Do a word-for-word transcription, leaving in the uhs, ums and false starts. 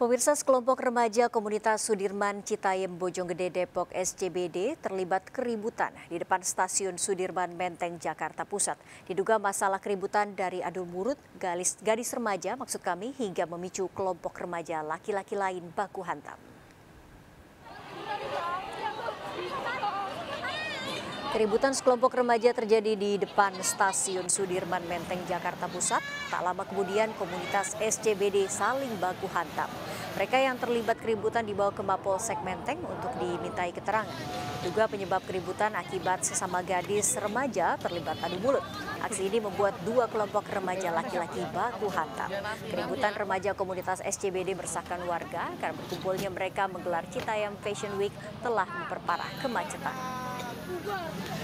Pemirsa, sekelompok remaja komunitas Sudirman, Citayem, Bojonggede, Depok, S C B D terlibat keributan di depan stasiun Sudirman, Menteng, Jakarta Pusat. Diduga masalah keributan dari adu mulut gadis, gadis remaja maksud kami hingga memicu kelompok remaja laki-laki lain baku hantam. Keributan sekelompok remaja terjadi di depan stasiun Sudirman, Menteng, Jakarta Pusat. Tak lama kemudian komunitas S C B D saling baku hantam. Mereka yang terlibat keributan dibawa ke Mapolsek Menteng untuk dimintai keterangan. Duga penyebab keributan akibat sesama gadis remaja terlibat adu mulut. Aksi ini membuat dua kelompok remaja laki-laki baku hantam. Keributan remaja komunitas S C B D meresahkan warga karena berkumpulnya mereka menggelar Citayem Fashion Week telah memperparah kemacetan. Go!